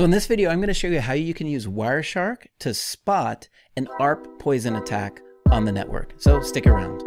So in this video, I'm going to show you how you can use Wireshark to spot an ARP poison attack on the network. So stick around.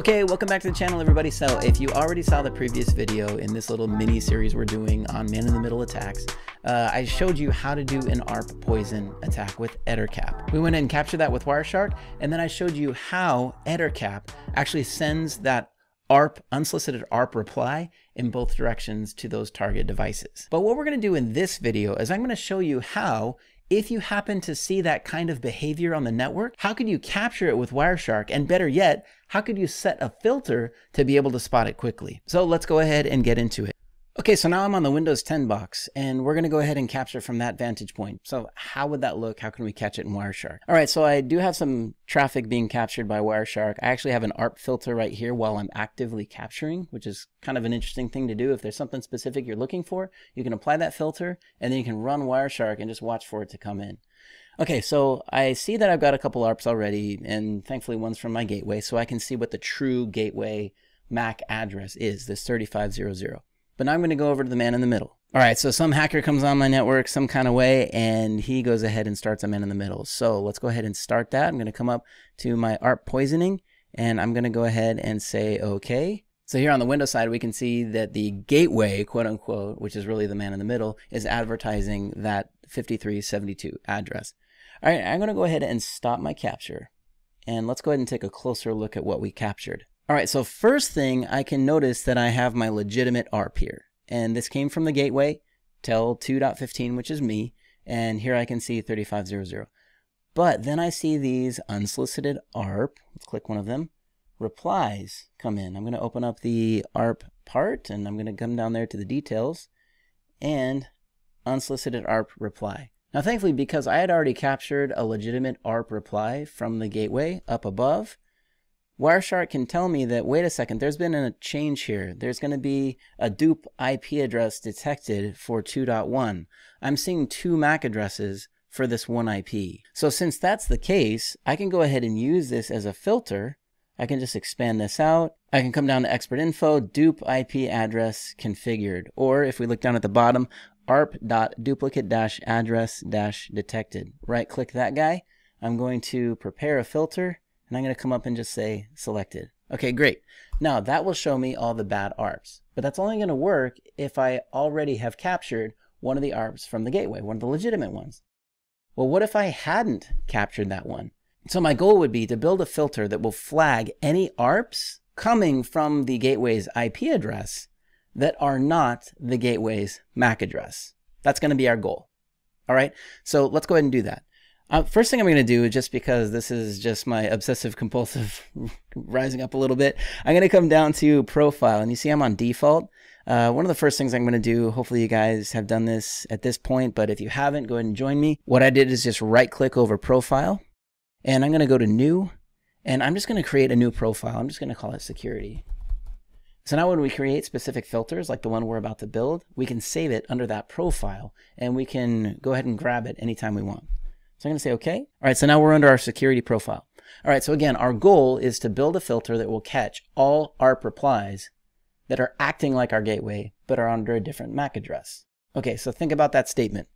Okay, welcome back to the channel, everybody. So if you already saw the previous video in this little mini series we're doing on man-in-the-middle attacks, I showed you how to do an ARP poison attack with Ettercap. We went in and captured that with Wireshark, and then I showed you how Ettercap actually sends that ARP, unsolicited ARP reply in both directions to those target devices. But what we're going to do in this video is I'm going to show you how, if you happen to see that kind of behavior on the network, how could you capture it with Wireshark? And better yet, how could you set a filter to be able to spot it quickly? So let's go ahead and get into it. Okay, so now I'm on the Windows 10 box, and we're going to go ahead and capture from that vantage point. So how would that look? How can we catch it in Wireshark? All right, so I do have some traffic being captured by Wireshark. I actually have an ARP filter right here while I'm actively capturing, which is kind of an interesting thing to do. If there's something specific you're looking for, you can apply that filter, and then you can run Wireshark and just watch for it to come in. Okay, so I see that I've got a couple ARPs already, and thankfully one's from my gateway, so I can see what the true gateway MAC address is, this 3500. But now I'm going to go over to the man in the middle. All right, so some hacker comes on my network some kind of way, and he goes ahead and starts a man in the middle. So let's go ahead and start that. I'm going to come up to my ARP poisoning, and I'm going to go ahead and say OK. So here on the Windows side, we can see that the gateway, quote unquote, which is really the man in the middle, is advertising that 5372 address. All right, I'm going to go ahead and stop my capture, and let's go ahead and take a closer look at what we captured. All right, so first thing, I can notice that I have my legitimate ARP here. And this came from the gateway, tel 2.15, which is me. And here I can see 3500. But then I see these unsolicited ARP, let's click one of them, replies come in. I'm going to open up the ARP part, and I'm going to come down there to the details, and unsolicited ARP reply. Now, thankfully, because I had already captured a legitimate ARP reply from the gateway up above, Wireshark can tell me that, wait a second, there's been a change here. There's going to be a dupe IP address detected for 2.1. I'm seeing two MAC addresses for this one IP. So since that's the case, I can go ahead and use this as a filter. I can just expand this out. I can come down to expert info, dupe IP address configured. Or if we look down at the bottom, arp.duplicate-address-detected. Right click that guy. I'm going to prepare a filter. And I'm going to come up and just say selected. Okay, great. Now that will show me all the bad ARPs, but that's only going to work if I already have captured one of the ARPs from the gateway, one of the legitimate ones. Well, what if I hadn't captured that one? So my goal would be to build a filter that will flag any ARPs coming from the gateway's IP address that are not the gateway's MAC address. That's going to be our goal. All right, so let's go ahead and do that. First thing I'm going to do, just because this is just my obsessive compulsive rising up a little bit, I'm going to come down to profile, and you see I'm on default. One of the first things I'm going to do, hopefully you guys have done this at this point, but if you haven't, go ahead and join me. What I did is just right click over profile, and I'm going to go to new, and I'm just going to create a new profile. I'm just going to call it security. So now when we create specific filters like the one we're about to build, we can save it under that profile, and we can go ahead and grab it anytime we want. So I'm going to say OK. All right, so now we're under our security profile. All right, so again, our goal is to build a filter that will catch all ARP replies that are acting like our gateway but are under a different MAC address. Okay, so think about that statement.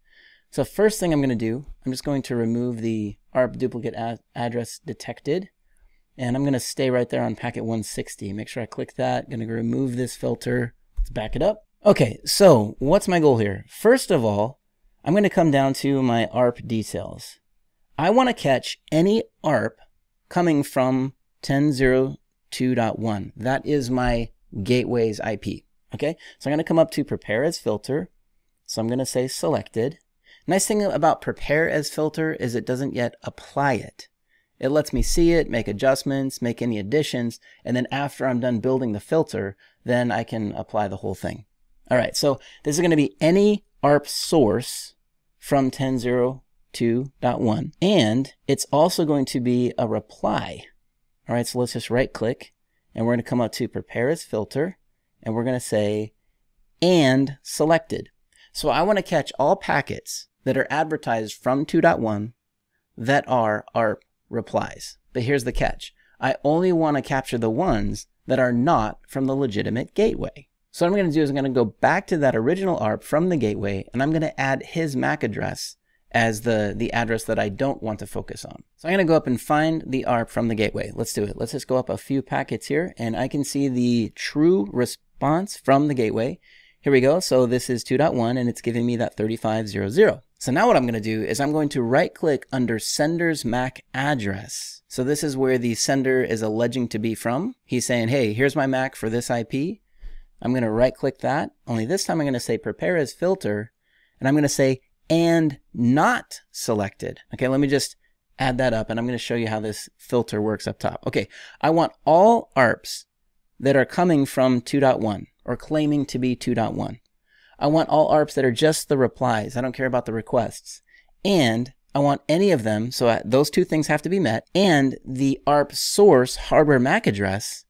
So first thing I'm going to do, I'm just going to remove the ARP duplicate address detected, and I'm going to stay right there on packet 160. Make sure I click that. I'm going to remove this filter. Let's back it up. Okay, so what's my goal here? First of all, I'm going to come down to my ARP details. I want to catch any ARP coming from 10.02.1. That is my gateway's IP. Okay, so I'm going to come up to prepare as filter. So I'm going to say selected. Nice thing about prepare as filter is it doesn't yet apply it. It lets me see it, make adjustments, make any additions, and then after I'm done building the filter, then I can apply the whole thing. All right, so this is going to be any ARP source from 10.02.1, and it's also going to be a reply. All right, so let's just right click, and we're going to come up to prepare as filter, and we're going to say and selected. So I want to catch all packets that are advertised from 2.1 that are ARP replies. But here's the catch. I only want to capture the ones that are not from the legitimate gateway. So what I'm going to do is I'm going to go back to that original ARP from the gateway, and I'm going to add his MAC address as the address that I don't want to focus on. So I'm going to go up and find the ARP from the gateway. Let's do it. Let's just go up a few packets here, and I can see the true response from the gateway. Here we go. So this is 2.1, and it's giving me that 3500. So now what I'm going to do is I'm going to right click under sender's MAC address. So this is where the sender is alleging to be from. He's saying, hey, here's my MAC for this IP. I'm going to right click that, only this time I'm going to say prepare as filter, and I'm going to say and not selected. Okay, let me just add that up, and I'm going to show you how this filter works up top. Okay, I want all ARPs that are coming from 2.1 or claiming to be 2.1. I want all ARPs that are just the replies. I don't care about the requests. And I want any of them, so those two things have to be met, and the ARP source hardware MAC address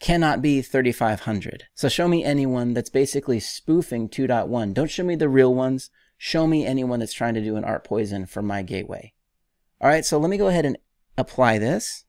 cannot be 3500. So show me anyone that's basically spoofing 2.1. Don't show me the real ones. Show me anyone that's trying to do an ARP poison for my gateway. All right, so let me go ahead and apply this.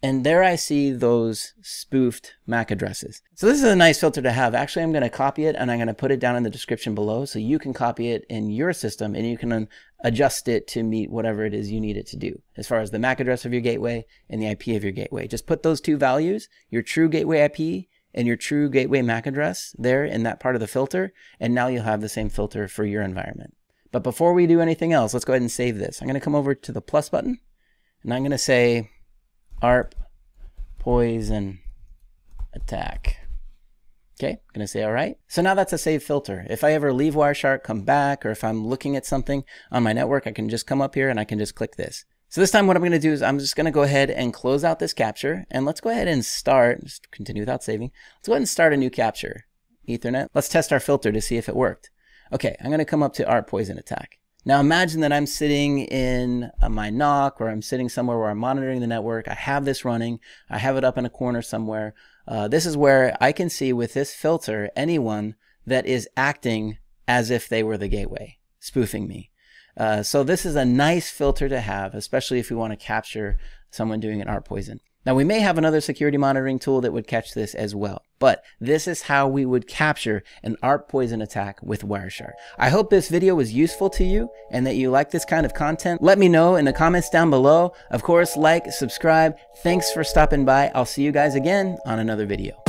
And there I see those spoofed MAC addresses. So this is a nice filter to have. Actually, I'm going to copy it, and I'm going to put it down in the description below so you can copy it in your system, and you can adjust it to meet whatever it is you need it to do as far as the MAC address of your gateway and the IP of your gateway. Just put those two values, your true gateway IP and your true gateway MAC address, there in that part of the filter, and now you'll have the same filter for your environment. But before we do anything else, let's go ahead and save this. I'm going to come over to the plus button, and I'm going to say ARP poison attack. Okay, I'm going to say all right. So now that's a saved filter. If I ever leave Wireshark, come back, or if I'm looking at something on my network, I can just come up here and I can just click this. So this time what I'm going to do is I'm just going to go ahead and close out this capture, and let's go ahead and start, just continue without saving. Let's go ahead and start a new capture. Ethernet. Let's test our filter to see if it worked. Okay, I'm going to come up to ARP poison attack. Now imagine that I'm sitting in my NOC, or I'm sitting somewhere where I'm monitoring the network. I have this running. I have it up in a corner somewhere. This is where I can see with this filter anyone that is acting as if they were the gateway, spoofing me. So this is a nice filter to have, especially if we want to capture someone doing an ARP poison. Now we may have another security monitoring tool that would catch this as well, but this is how we would capture an ARP poison attack with Wireshark. I hope this video was useful to you and that you like this kind of content. Let me know in the comments down below. Of course, like, subscribe. Thanks for stopping by. I'll see you guys again on another video.